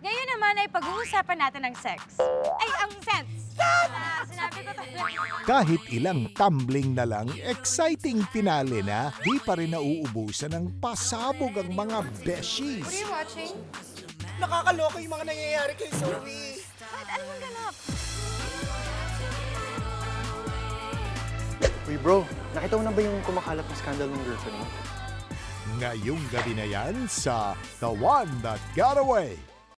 Ngayon naman ay pag-uusapan natin ang sex. Ay, ang sense! Sinabi ko to. Kahit ilang tumbling na lang, exciting finale na, di pa rin nauubusan ng pasabog ang mga beshies. What are you watching? Nakakaloko yung mga nangyayari kay Zoe. Ba't alam mong ganap? Uy bro, nakita mo na ba yung kumakalat na scandal ng girlfriend mo? Ngayong gabi na yan sa The One That Got Away.